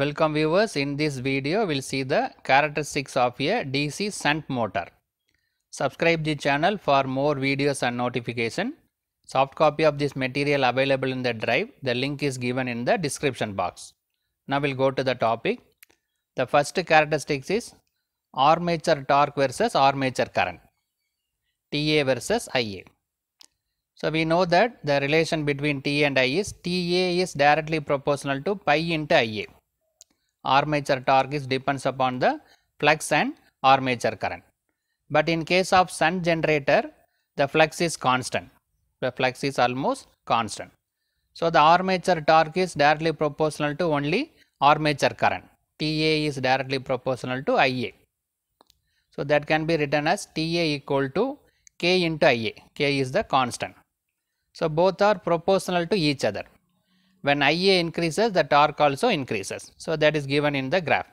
Welcome viewers, in this video we will see the characteristics of a DC shunt motor. Subscribe the channel for more videos and notification. Soft copy of this material available in the drive. The link is given in the description box. Now we will go to the topic. The first characteristics is armature torque versus armature current, TA versus IA. So we know that the relation between TA and IA is TA is directly proportional to pi into IA. Armature torque is depends upon the flux and armature current. But in case of shunt generator, the flux is constant. The flux is almost constant. So the armature torque is directly proportional to only armature current. TA is directly proportional to IA. So that can be written as TA equal to K into IA. K is the constant. So both are proportional to each other. When IA increases, the torque also increases. So that is given in the graph.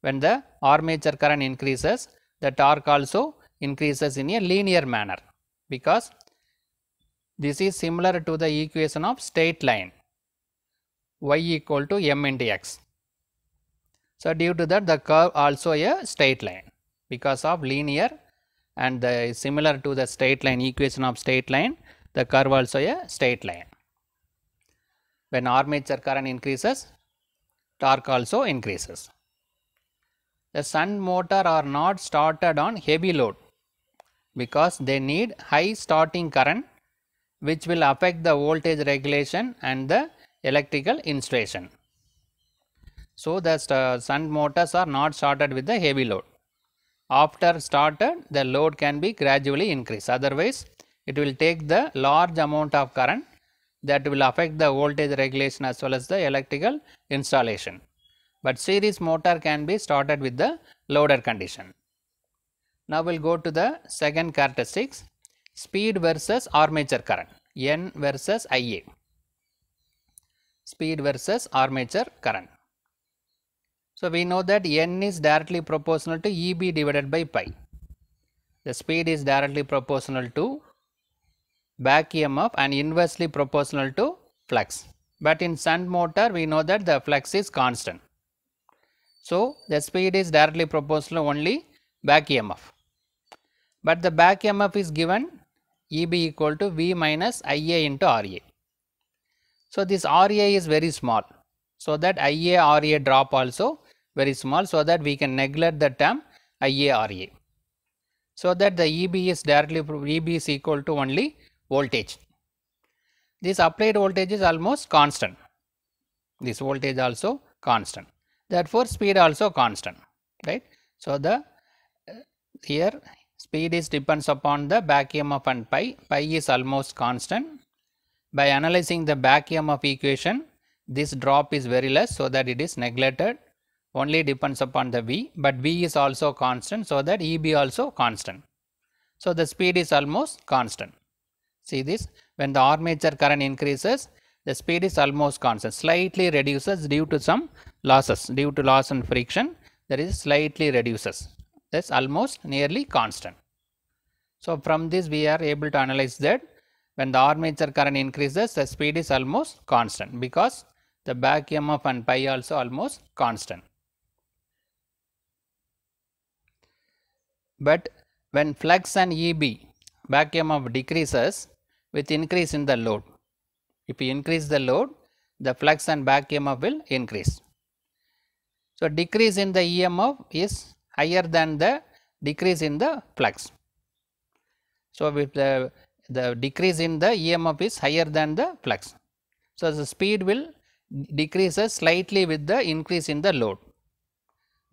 When the armature current increases, the torque also increases in a linear manner, because this is similar to the equation of straight line, y equal to m into x. So due to that, the curve also a straight line because of linear, and the similar to the straight line equation of straight line, the curve also a straight line. When armature current increases, torque also increases. The shunt motor are not started on heavy load because they need high starting current, which will affect the voltage regulation and the electrical installation. So the shunt motors are not started with the heavy load. After started, the load can be gradually increased. Otherwise, it will take the large amount of current that will affect the voltage regulation as well as the electrical installation. But series motor can be started with the loaded condition. Now we will go to the second characteristics, speed versus armature current, N versus IA. Speed versus armature current. So we know that N is directly proportional to EB divided by pi. The speed is directly proportional to back EMF and inversely proportional to flux. But in shunt motor, we know that the flux is constant. So the speed is directly proportional only back EMF. But the back EMF is given EB equal to V minus IA into RA. So this RA is very small, so that IA RA drop also very small, so that we can neglect the term IA RA. So that the EB is equal to only voltage. This applied voltage is almost constant. This voltage also constant. Therefore, speed also constant, right? So the here speed is depends upon the back EMF and pi. Pi is almost constant. By analyzing the back EMF equation, this drop is very less, so that it is neglected. Only depends upon the V, but V is also constant, so that EB also constant. So the speed is almost constant. See this, when the armature current increases, the speed is almost constant, slightly reduces due to some losses, due to loss and friction, there is slightly reduces. That's almost nearly constant. So from this we are able to analyze that when the armature current increases, the speed is almost constant because the back EMF and pi also almost constant. But when flux and EB, back EMF, decreases with increase in the load, if you increase the load, the flux and back EMF will increase. So decrease in the EMF is higher than the decrease in the flux. So with the decrease in the EMF is higher than the flux. So the speed will decreases slightly with the increase in the load.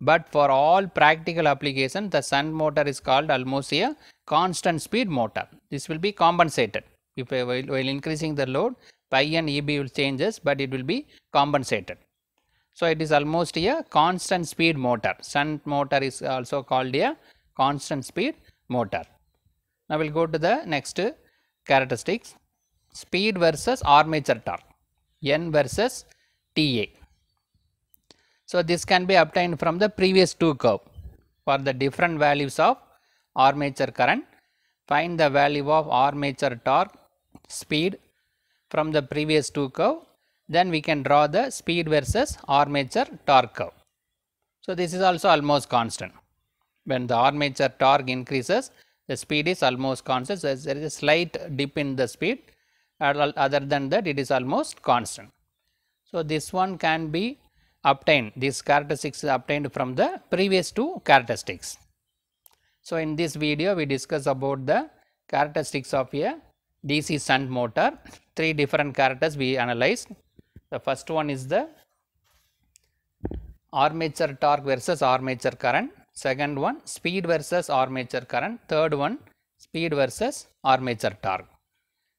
But for all practical applications, the shunt motor is called almost a constant speed motor. This will be compensated. If while increasing the load, pi and EB will changes, but it will be compensated. So it is almost a constant speed motor. Shunt motor is also called a constant speed motor. Now we will go to the next characteristics, speed versus armature torque, N versus TA. So this can be obtained from the previous two curve. For the different values of armature current, find the value of armature torque, speed from the previous two curve. then we can draw the speed versus armature torque curve. So this is also almost constant. When the armature torque increases, the speed is almost constant. So there is a slight dip in the speed, other than that it is almost constant. So this one can be obtained, this characteristics is obtained from the previous two characteristics. So in this video we discuss about the characteristics of a DC shunt motor. Three different characters we analyzed. The first one is the armature torque versus armature current, second one speed versus armature current, third one speed versus armature torque.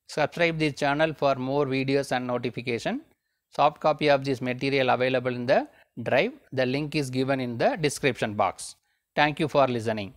Subscribe this channel for more videos and notification. Soft copy of this material available in the drive. The link is given in the description box. Thank you for listening.